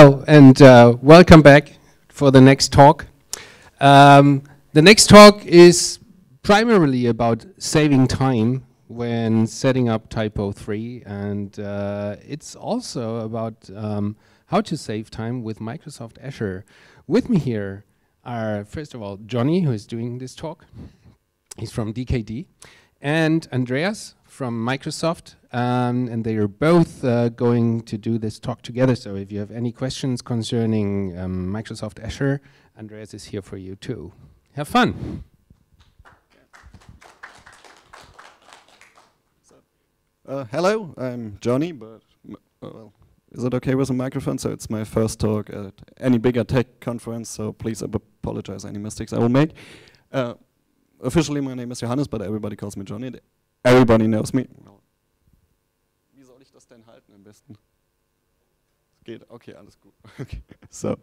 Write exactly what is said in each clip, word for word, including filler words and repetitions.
Hello and uh, welcome back for the next talk. Um, the next talk is primarily about saving time when setting up typo three, and uh, it's also about um, how to save time with Microsoft Azure. With me here are, first of all, Johnny, who is doing this talk. He's from D K D, and Andreas from Microsoft, um, and they are both uh, going to do this talk together. So if you have any questions concerning um, Microsoft Azure, Andreas is here for you too. Have fun. Uh, hello, I'm Johnny, but m well, is it okay with a microphone? So it's my first talk at any bigger tech conference, so please apologize any mistakes I will make. Uh, officially my name is Johannes, but everybody calls me Johnny. Everybody knows me. Wie soll ich das denn halten am besten? Geht, okay, alles gut. Okay. So,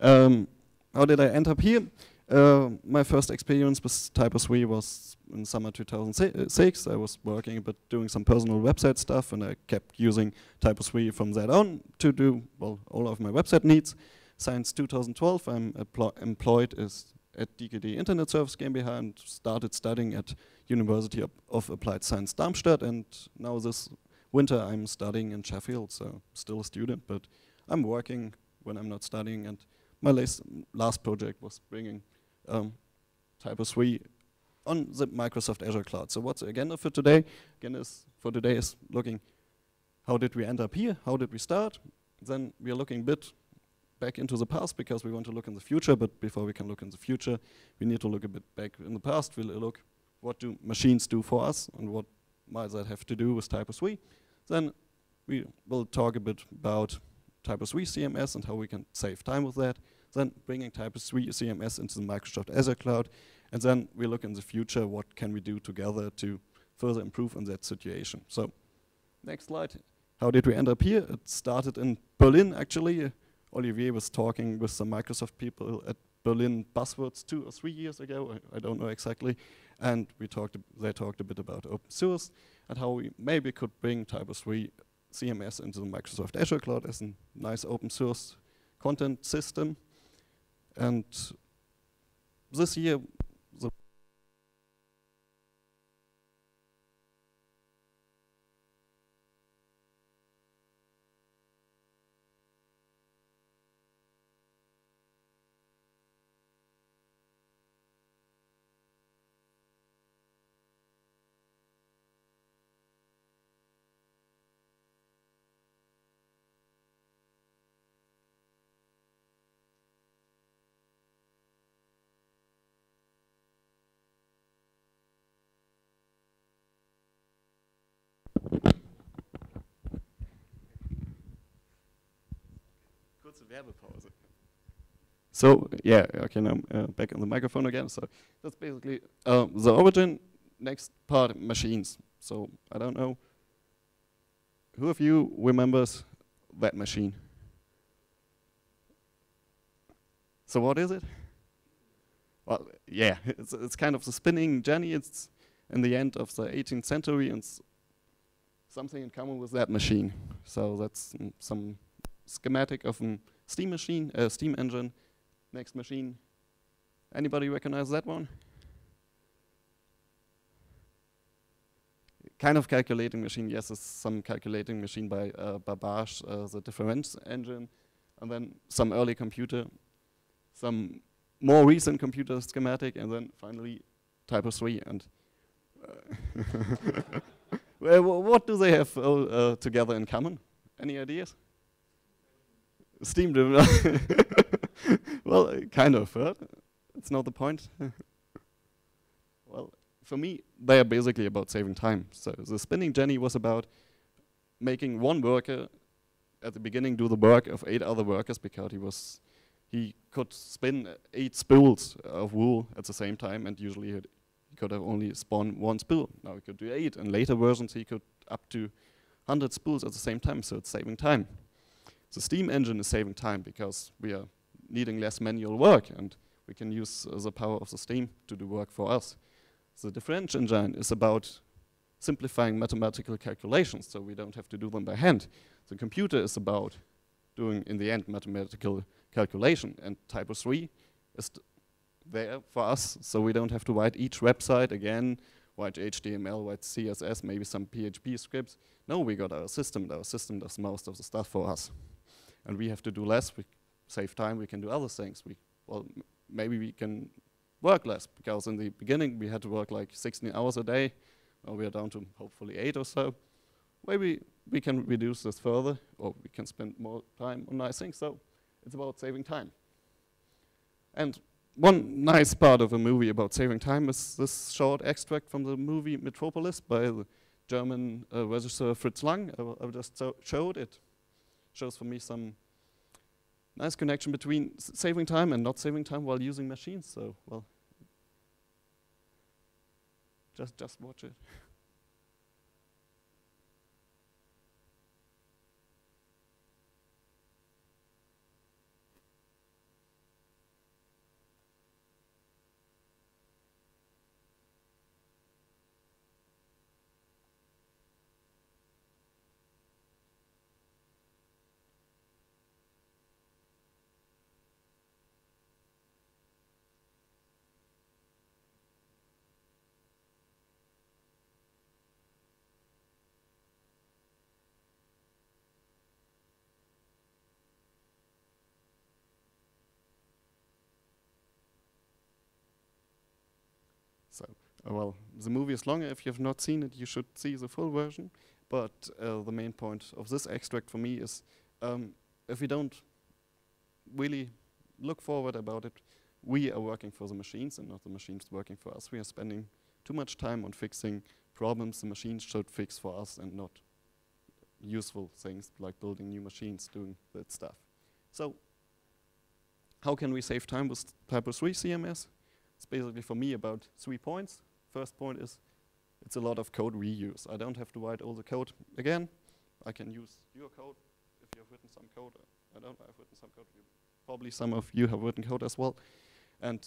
um, how did I end up here? Uh, my first experience with typo three was in summer two thousand six. I was working a bit doing some personal website stuff, and I kept using typo three from that on to do, well, all of my website needs. Since two thousand twelve, I'm employed as at D K D Internet Service GmbH and started studying at University of, of Applied Science Darmstadt, and now this winter I'm studying in Sheffield, so still a student, but I'm working when I'm not studying, and my last, last project was bringing um, typo three on the Microsoft Azure Cloud. So what's the agenda for today? Agenda is for today is looking how did we end up here, how did we start, then we are looking a bit back into the past because we want to look in the future, but before we can look in the future, we need to look a bit back in the past. We'll look what do machines do for us and what might that have to do with typo three. Then we will talk a bit about typo three C M S and how we can save time with that. Then bringing typo three C M S into the Microsoft Azure Cloud. And then we look in the future, what can we do together to further improve on that situation. So next slide. How did we end up here? It started in Berlin, actually. Olivier was talking with some Microsoft people at Berlin buzzwords two or three years ago, I, I don't know exactly, and we talked. They talked a bit about open source and how we maybe could bring typo three C M S into the Microsoft Azure Cloud as a nice open source content system. And this year, the Werbepause. So yeah, okay, now I'm uh, back on the microphone again. So that's basically uh, the origin. Next part, machines. So I don't know, who of you remembers that machine? So what is it? Well, yeah, it's, it's kind of the spinning jenny. It's in the end of the eighteenth century, and it's something in common with that machine. So that's mm, some schematic of a steam machine, uh, steam engine. Next machine. Anybody recognize that one? Kind of calculating machine. Yes, it's some calculating machine by uh, Babbage, uh, the difference engine, and then some early computer, some more recent computer schematic, and then finally typo three. And uh well, what do they have all, uh, together in common? Any ideas? Steam driven. Well, uh, kind of. Huh? It's not the point. Well, for me, they are basically about saving time. So the spinning jenny was about making one worker at the beginning do the work of eight other workers because he was he could spin eight spools of wool at the same time, and usually he could have only spawned one spool. Now he could do eight, and later versions he could up to one hundred spools at the same time. So it's saving time. The steam engine is saving time because we are needing less manual work, and we can use uh, the power of the steam to do work for us. The difference engine is about simplifying mathematical calculations, so we don't have to do them by hand. The computer is about doing, in the end, mathematical calculation. And typo three is there for us, so we don't have to write each website again, write H T M L, write C S S, maybe some P H P scripts. No, we got our system. Our system does most of the stuff for us. And we have to do less. We save time. We can do other things. We, well, m maybe we can work less, because in the beginning we had to work like sixteen hours a day. Now we are down to hopefully eight or so. Maybe we can reduce this further, or we can spend more time on nice things. So it's about saving time. And one nice part of a movie about saving time is this short extract from the movie Metropolis by the German uh, regisseur Fritz Lang. I, I just so showed it. Shows for me some nice connection between s saving time and not saving time while using machines. So, well, just just watch it. So, uh, well, the movie is longer. If you have not seen it, you should see the full version. But uh, the main point of this extract for me is, um, if we don't really look forward about it, we are working for the machines and not the machines working for us. We are spending too much time on fixing problems the machines should fix for us, and not useful things like building new machines, doing that stuff. So, how can we save time with typo three C M S? It's basically for me about three points. First point is, it's a lot of code reuse. I don't have to write all the code again. I can use your code if you have written some code. I don't know, I've written some code. You probably some of you have written code as well. And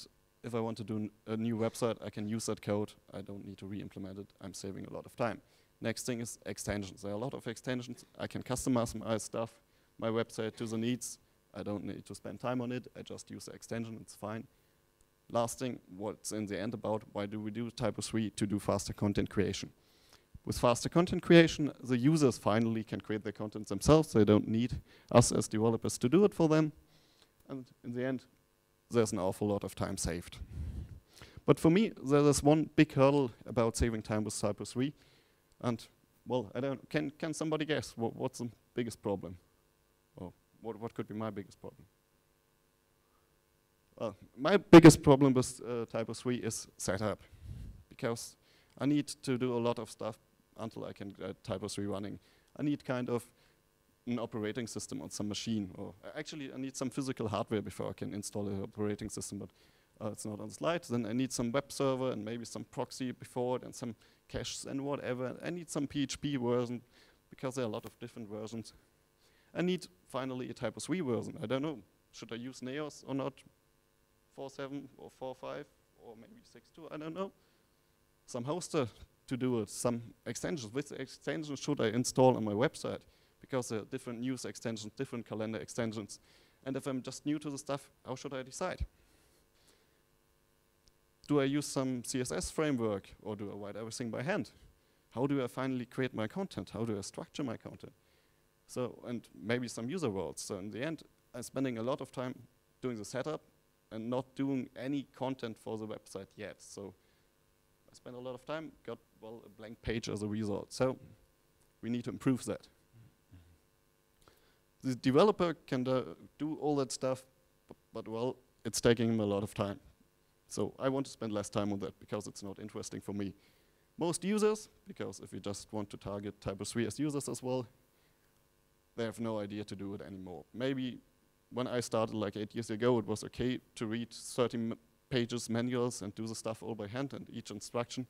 if I want to do n a new website, I can use that code. I don't need to re-implement it. I'm saving a lot of time. Next thing is extensions. There are a lot of extensions. I can customize my stuff, my website to the needs. I don't need to spend time on it. I just use the extension, it's fine. Last thing, what's in the end about, why do we do typo three? To do faster content creation. With faster content creation, the users finally can create their content themselves. They don't need us as developers to do it for them. And in the end, there's an awful lot of time saved. But for me, there's one big hurdle about saving time with typo three. And, well, I don't, can, can somebody guess what, what's the biggest problem? Or what, what could be my biggest problem? Well, my biggest problem with uh, typo three is setup, because I need to do a lot of stuff until I can get typo three running. I need kind of an operating system on some machine, or actually I need some physical hardware before I can install an operating system, but uh, it's not on the slide. Then I need some web server and maybe some proxy before it and some caches and whatever. I need some P H P version, because there are a lot of different versions. I need finally a typo three version. I don't know, should I use Neos or not? four point seven or four point five or maybe six point two, I don't know. Some hoster to do it, some extensions. Which extensions should I install on my website? Because there are different news extensions, different calendar extensions. And if I'm just new to the stuff, how should I decide? Do I use some C S S framework, or do I write everything by hand? How do I finally create my content? How do I structure my content? So, and maybe some user roles. So in the end, I'm spending a lot of time doing the setup, and not doing any content for the website yet. So I spent a lot of time, got, well, a blank page as a result. So we need to improve that. The developer can do, do all that stuff, but, but, well, it's taking him a lot of time. So I want to spend less time on that, because it's not interesting for me. Most users, because if you just want to target typo three as users as well, they have no idea to do it anymore. Maybe when I started like eight years ago, it was okay to read thirty pages manuals and do the stuff all by hand and each instruction.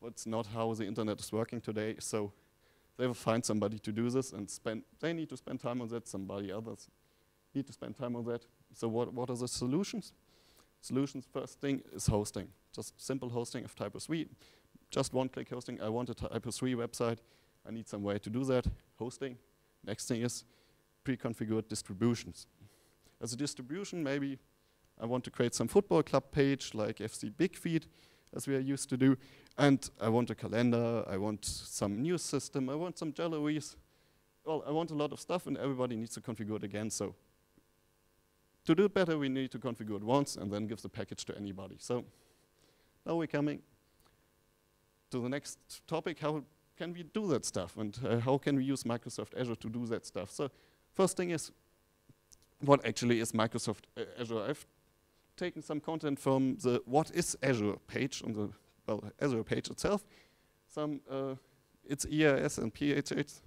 But it's not how the internet is working today, so they will find somebody to do this and spend, they need to spend time on that, somebody others need to spend time on that. So what, what are the solutions? Solutions, first thing is hosting. Just simple hosting of typo three. Just one-click hosting. I want a typo three website. I need some way to do that. Hosting. Next thing is pre-configured distributions. As a distribution, maybe I want to create some football club page like F C Bigfeed, as we are used to do, and I want a calendar, I want some news system, I want some galleries. Well, I want a lot of stuff, and everybody needs to configure it again, so to do it better, we need to configure it once and then give the package to anybody. So now we're coming to the next topic: how can we do that stuff, and uh, how can we use Microsoft Azure to do that stuff? So first thing is, what actually is Microsoft Azure? I've taken some content from the What is Azure page, on the well, Azure page itself, some uh, its E R S and P H S,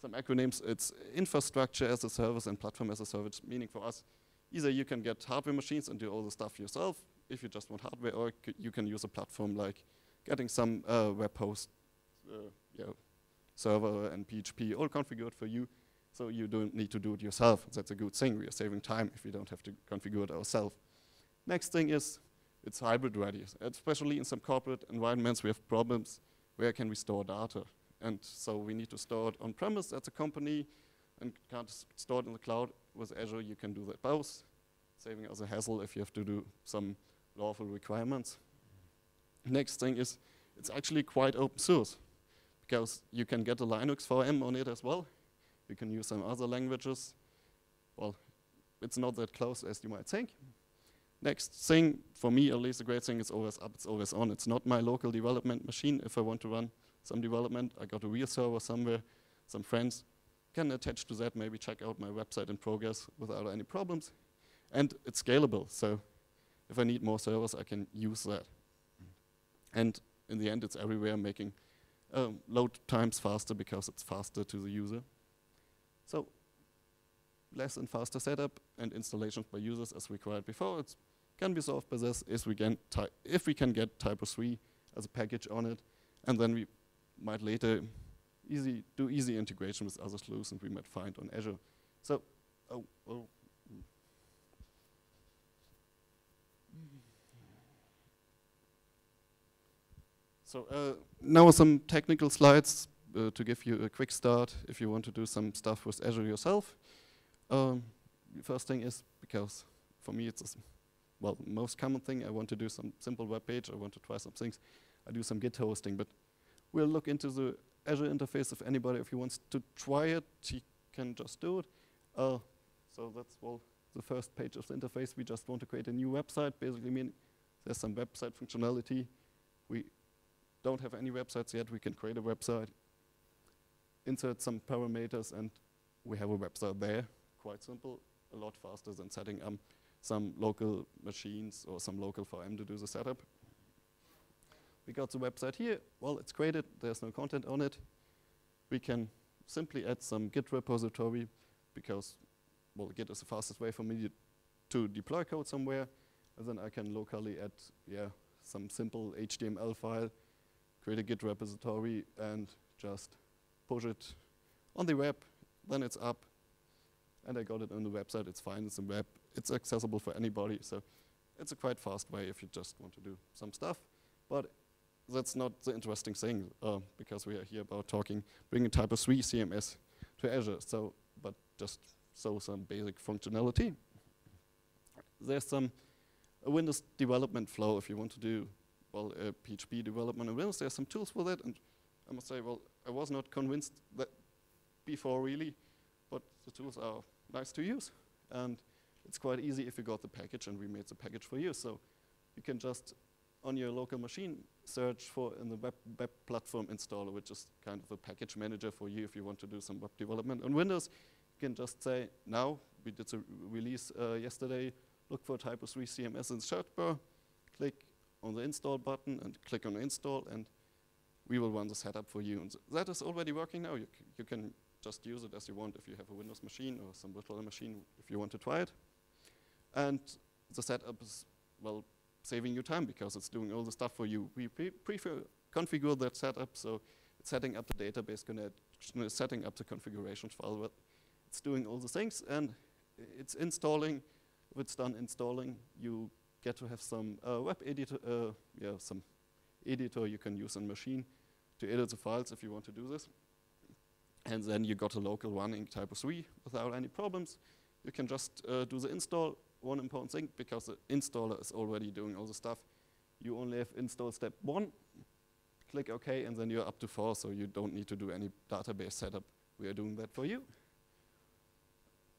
some acronyms. It's infrastructure as a service and platform as a service, meaning for us, either you can get hardware machines and do all the stuff yourself, if you just want hardware, or c you can use a platform like getting some uh, web host, uh, you know, server and P H P all configured for you, so you don't need to do it yourself. That's a good thing. We are saving time if we don't have to configure it ourselves. Next thing is, it's hybrid ready. Especially in some corporate environments, we have problems. Where can we store data? And so we need to store it on-premise at the company and can't store it in the cloud. With Azure, you can do that both, saving us a hassle if you have to do some lawful requirements. Next thing is, it's actually quite open source, because you can get a Linux V M on it as well. You can use some other languages. Well, it's not that close as you might think. Next thing, for me at least, the great thing is always up, it's always on. It's not my local development machine. If I want to run some development, I got a real server somewhere, some friends can attach to that, maybe check out my website in progress without any problems. And it's scalable, so if I need more servers, I can use that. And in the end, it's everywhere, making um, load times faster because it's faster to the user. So less and faster setup and installations by users as required before. It can be solved by this if we can, if we can get typo three as a package on it, and then we might later easy do easy integration with other solutions we might find on Azure. So, oh, oh. So uh, now some technical slides uh, to give you a quick start if you want to do some stuff with Azure yourself. Um, first thing is, because for me it's a, well, most common thing, I want to do some simple web page, I want to try some things, I do some Git hosting, but we'll look into the Azure interface if anybody, if he wants to try it, he can just do it. Uh, so that's well, the first page of the interface. We just want to create a new website, basically meaning there's some website functionality. We don't have any websites yet. We can create a website, insert some parameters, and we have a website there. Quite simple, a lot faster than setting up some local machines or some local V M to do the setup. We got the website here. Well, it's created. There's no content on it. We can simply add some Git repository because, well, Git is the fastest way for me to deploy code somewhere. And then I can locally add, yeah, some simple H T M L file, create a Git repository, and just push it on the web. Then it's up. And I got it on the website. It's fine. It's on the web. It's accessible for anybody. So it's a quite fast way if you just want to do some stuff. But that's not the interesting thing, uh, because we are here about talking, bringing typo three C M S to Azure, so, but just so some basic functionality. There's some uh, Windows development flow if you want to do, well, uh, P H P development in Windows. There's some tools for that, and I must say, well, I was not convinced that before really, but the tools are nice to use, and it's quite easy if you got the package, and we made the package for you, so you can just, on your local machine, search for in the web, web platform installer, which is kind of a package manager for you if you want to do some web development on Windows. You can just say, now, we did a release uh, yesterday, look for typo three C M S in the search bar, click on the install button and click on install, and we will run the setup for you. And so that is already working now. You, c you can just use it as you want if you have a Windows machine or some virtual machine if you want to try it. And the setup is, well, saving you time because it's doing all the stuff for you. We pre-configure that setup, so it's setting up the database connection, setting up the configuration file. It's doing all the things, and it's installing. If it's done installing, you get to have some uh, web editor, uh, yeah, some editor you can use on machine to edit the files if you want to do this. and then you got a local one in typo three without any problems. You can just uh, do the install, one important thing, because the installer is already doing all the stuff. You only have install step one, click OK, and then you're up to four, so you don't need to do any database setup. We are doing that for you.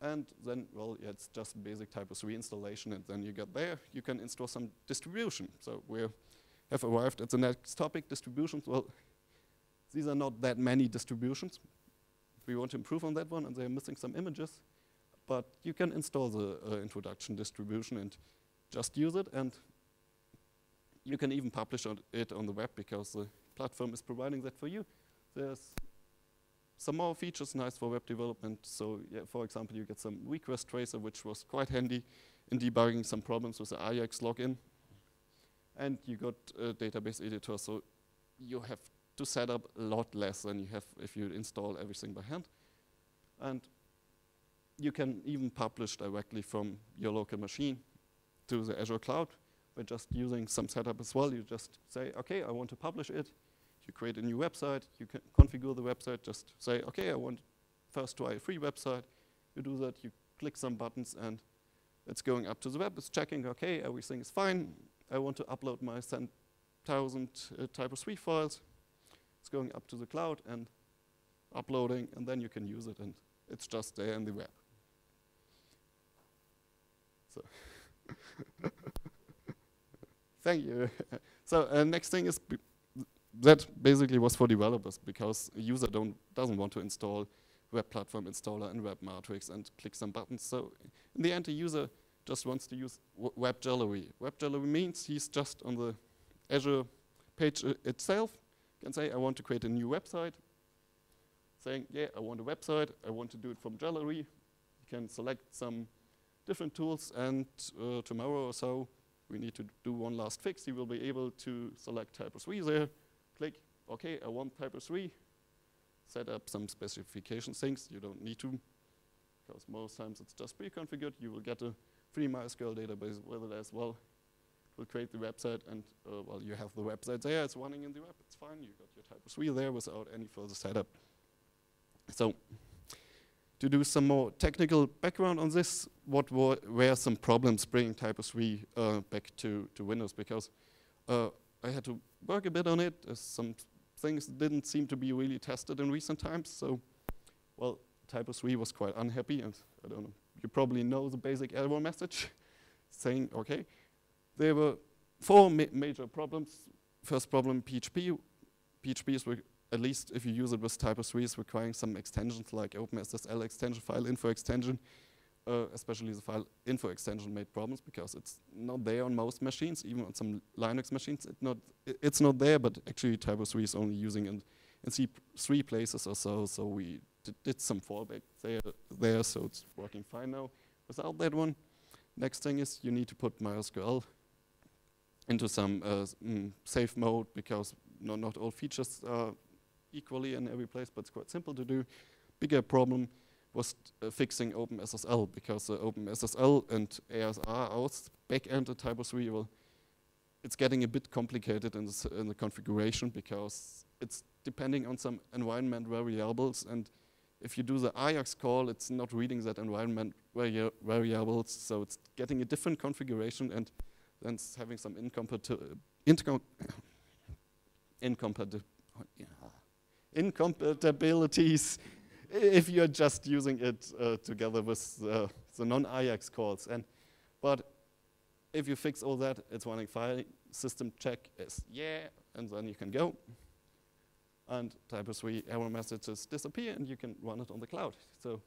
And then, well, yeah, it's just basic typo three installation, and then you get there. You can install some distribution. So we have arrived at the next topic, distributions. Well, these are not that many distributions. We want to improve on that one, and they're missing some images. But you can install the uh, introduction distribution and just use it. And you can even publish on it on the web, because the platform is providing that for you. There's some more features nice for web development. So yeah, for example, you get some request tracer, which was quite handy in debugging some problems with the Ajax login. And you got a database editor, so you have to set up a lot less than you have if you install everything by hand. And you can even publish directly from your local machine to the Azure cloud by just using some setup as well. You just say, OK, I want to publish it. You create a new website, you can configure the website, just say, okay, I want first try a free website. You do that, you click some buttons, and it's going up to the web, it's checking, okay, everything is fine. I want to upload my ten thousand uh, typo three files. It's going up to the cloud and uploading, and then you can use it, and it's just there in the web. So. Thank you. So uh, next thing is, that basically was for developers, because a user don't, doesn't want to install Web Platform Installer and Web Matrix and click some buttons. So in the end, the user just wants to use Web Gallery. Web Gallery means he's just on the Azure page uh, itself. You can say, I want to create a new website. Saying, yeah, I want a website. I want to do it from Gallery. You can select some different tools, and uh, tomorrow or so, we need to do one last fix. You will be able to select typo three there. Click, OK, I want typo three. Set up some specification things. You don't need to, because most times it's just pre-configured. You will get a free MySQL database with it as well. We'll create the website, and uh, well, you have the website there. It's running in the web. It's fine. You got your typo three there without any further setup. So to do some more technical background on this, what were, were some problems bringing typo three uh, back to, to Windows, because uh, I had to work a bit on it. Uh, some things didn't seem to be really tested in recent times. So, well, typo three was quite unhappy. And I don't know, you probably know the basic error message saying, OK, there were four ma major problems. First problem, P H P. P H P is, at least if you use it with typo three, is requiring some extensions like OpenSSL extension, file info extension. Uh, especially the file info extension made problems, because it's not there on most machines, even on some Linux machines. It not, I, it's not there, but actually typo three is only using it in, in C three places or so, so we did some fallback there, there, so it's working fine now without that one. Next thing is you need to put MySQL into some uh, mm, safe mode, because no, not all features are equally in every place, but it's quite simple to do. Bigger problem was uh, fixing OpenSSL, because uh, OpenSSL and A S R outs backend at typo three, well, it's getting a bit complicated in, this, in the configuration, because it's depending on some environment variables, and if you do the Ajax call, it's not reading that environment vari variables, so it's getting a different configuration, and then it's having some incompatibility. Incom incompati yeah. Incompatibilities if you're just using it uh, together with uh, the non-Ajax calls. And, but if you fix all that, it's running file system check is yeah, and then you can go. And typo three error messages disappear, and you can run it on the cloud. So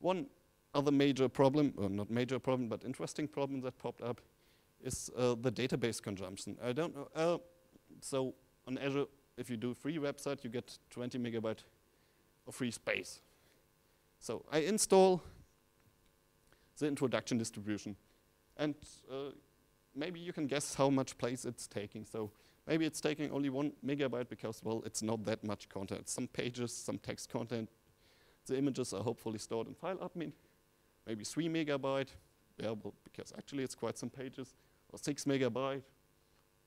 one other major problem, or not major problem, but interesting problem that popped up is uh, the database consumption. I don't know. Uh, so on Azure, if you do a free website, you get twenty megabyte free space. So I install the introduction distribution, and uh, maybe you can guess how much place it's taking. So maybe it's taking only one megabyte because, well, it's not that much content. Some pages, some text content. The images are hopefully stored in file admin. Maybe three megabyte, yeah, well, because actually it's quite some pages, or six megabyte,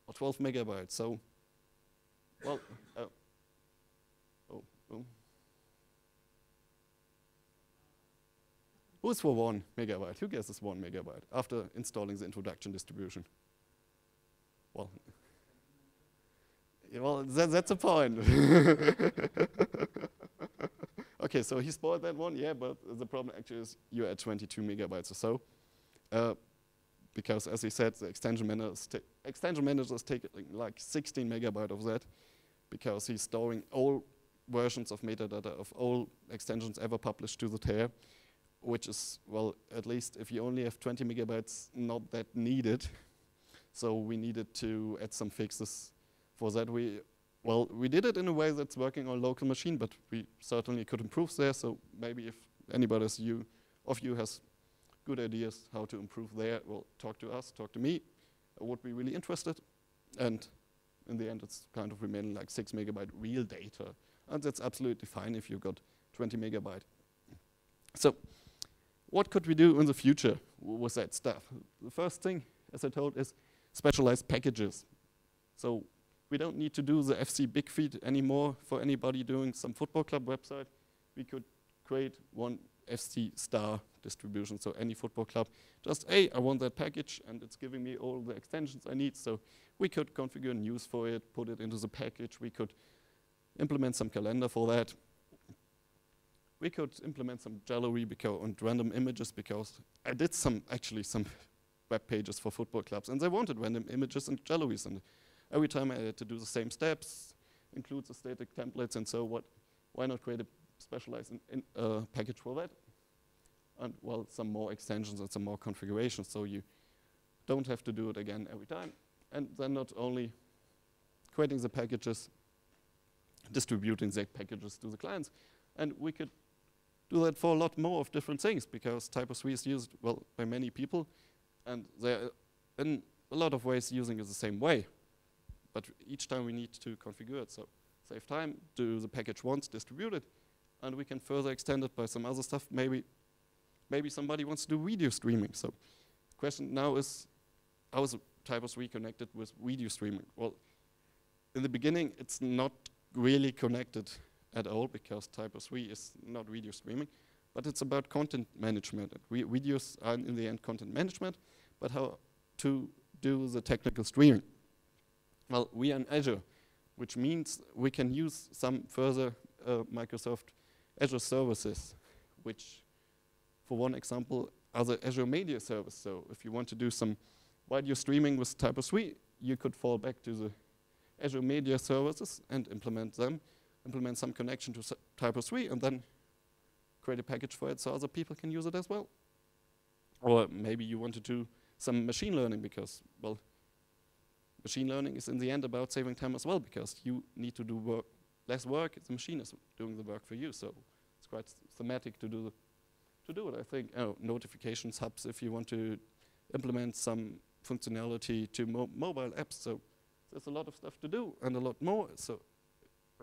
or twelve megabytes. So, well, uh, oh, oh. Who's for one megabyte? Who guesses one megabyte after installing the introduction distribution? Well, well, that, that's a point. Okay, so he spoiled that one, yeah, but the problem actually is you're at twenty-two megabytes or so. Uh, because as he said, the extension managers, extension managers take like sixteen megabyte of that, because he's storing all versions of metadata of all extensions ever published to the T E R, which is, well, at least if you only have twenty megabytes, not that needed. So we needed to add some fixes for that. We, well, we did it in a way that's working on local machine, but we certainly could improve there. So maybe if anybody you, of you has good ideas how to improve there, well, talk to us, talk to me. I would be really interested. And in the end, it's kind of remaining like six megabyte real data. And that's absolutely fine if you've got twenty megabyte. So what could we do in the future with that stuff? The first thing, as I told, is specialized packages. So we don't need to do the F C Bigfeed anymore for anybody doing some football club website. We could create one F C star distribution, so any football club. Just, hey, I want that package, and it's giving me all the extensions I need. So we could configure news for it, put it into the package. We could implement some calendar for that. We could implement some jewelry and random images, because I did some, actually some web pages for football clubs, and they wanted random images and jewelries, and every time I had to do the same steps, include the static templates, and so what, why not create a specialized in, in, uh, package for that? And well, some more extensions and some more configurations, so you don't have to do it again every time. And then not only creating the packages, distributing the packages to the clients, and we could do that for a lot more of different things, because typo three is used, well, by many people, and they're in a lot of ways using it the same way. But each time we need to configure it, so save time, do the package once, distribute it, and we can further extend it by some other stuff. Maybe, maybe somebody wants to do video streaming. So the question now is, how is typo three connected with video streaming? Well, in the beginning, it's not really connected at all, because typo three is not video streaming, but it's about content management. We videos are in the end content management, but how to do the technical streaming. Well, we are in Azure, which means we can use some further uh, Microsoft Azure services, which, for one example, are the Azure Media Service. So if you want to do some video streaming with typo three, you could fall back to the Azure Media Services and implement them, implement some connection to typo three, and then create a package for it so other people can use it as well. Or maybe you want to do some machine learning, because, well, machine learning is in the end about saving time as well, because you need to do work, less work, the machine is doing the work for you, so it's quite thematic to do, to do it, I think. Oh, notifications hubs, if you want to implement some functionality to mo mobile apps, so there's a lot of stuff to do and a lot more. So,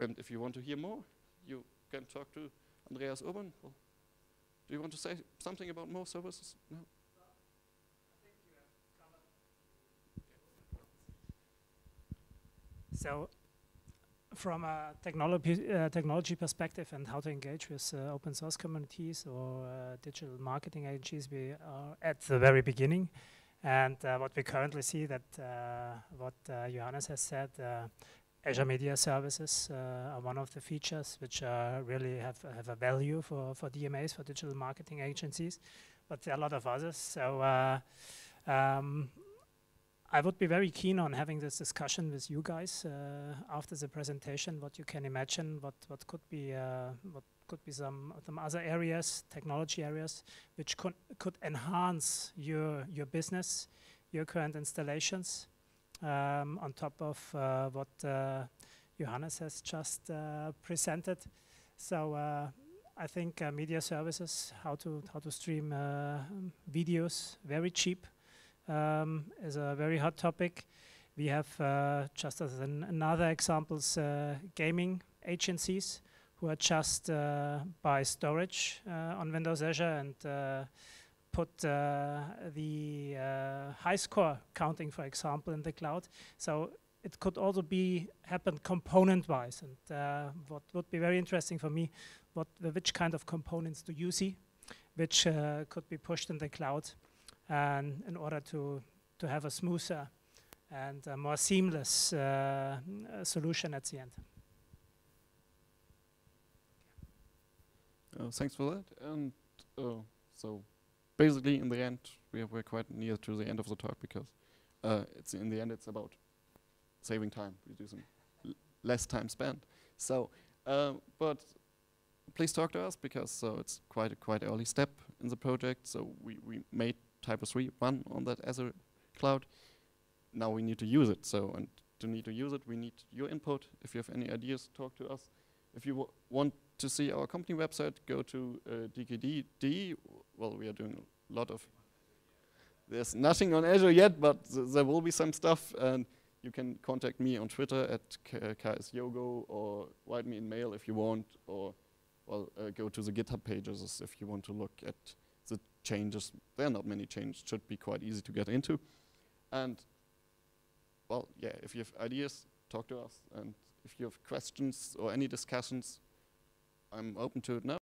and if you want to hear more, you can talk to Andreas Urban. Well, do you want to say something about more services? No? So from a technology, uh, technology perspective and how to engage with uh, open source communities or uh, digital marketing agencies, we are at the very beginning. And uh, what we currently see that uh, what uh, Johannes has said, uh, Azure Media Services uh, are one of the features which uh, really have, have a value for, for D M As, for digital marketing agencies. But there are a lot of others. So uh, um, I would be very keen on having this discussion with you guys uh, after the presentation. What you can imagine, what what could be, uh, what could be some some other areas, technology areas, which could could enhance your your business, your current installations, um, on top of uh, what uh, Johannes has just uh, presented. So uh, I think uh, media services, how to how to stream uh, videos very cheap, is a very hot topic. We have, uh, just as an another examples, uh, gaming agencies who are just uh, buy storage uh, on Windows Azure and uh, put uh, the uh, high score counting, for example, in the cloud. So it could also be happen component-wise. And uh, what would be very interesting for me, what which kind of components do you see which uh, could be pushed in the cloud and in order to, to have a smoother and a more seamless uh, solution at the end. Uh, thanks for that. And uh, so basically in the end, we we're quite near to the end of the talk because uh, it's in the end it's about saving time, reducing l less time spent. So, uh, but please talk to us because so it's quite a quite early step in the project. So we, we made Typo three run on that Azure cloud. Now we need to use it. So and to need to use it, we need your input. If you have any ideas, talk to us. If you w want to see our company website, go to uh, D K D. Well, we are doing a lot of. There's nothing on Azure yet, but th there will be some stuff. And you can contact me on Twitter at K S Yogo or write me in mail if you want, or well, uh, go to the GitHub pages if you want to look at the changes. There are not many changes; should be quite easy to get into. And well, yeah, if you have ideas, talk to us. And if you have questions or any discussions, I'm open to it now.